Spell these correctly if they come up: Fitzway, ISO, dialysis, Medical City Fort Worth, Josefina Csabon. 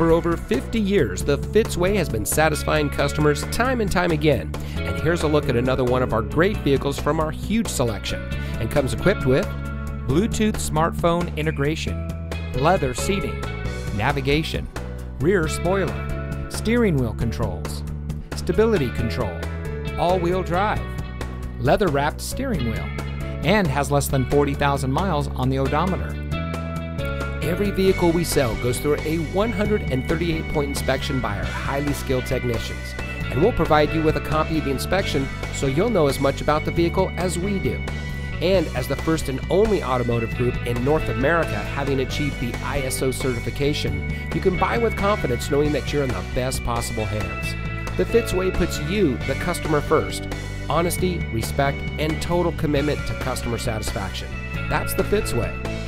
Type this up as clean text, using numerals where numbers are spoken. For over 50 years, the Fitzway has been satisfying customers time and time again. And here's a look at another one of our great vehicles from our huge selection, and comes equipped with Bluetooth smartphone integration, leather seating, navigation, rear spoiler, steering wheel controls, stability control, all-wheel drive, leather-wrapped steering wheel, and has less than 40,000 miles on the odometer. Every vehicle we sell goes through a 138-point inspection by our highly skilled technicians, and we'll provide you with a copy of the inspection so you'll know as much about the vehicle as we do. And as the first and only automotive group in North America having achieved the ISO certification, you can buy with confidence knowing that you're in the best possible hands. The Fitzway puts you, the customer, first. Honesty, respect, and total commitment to customer satisfaction. That's the Fitzway.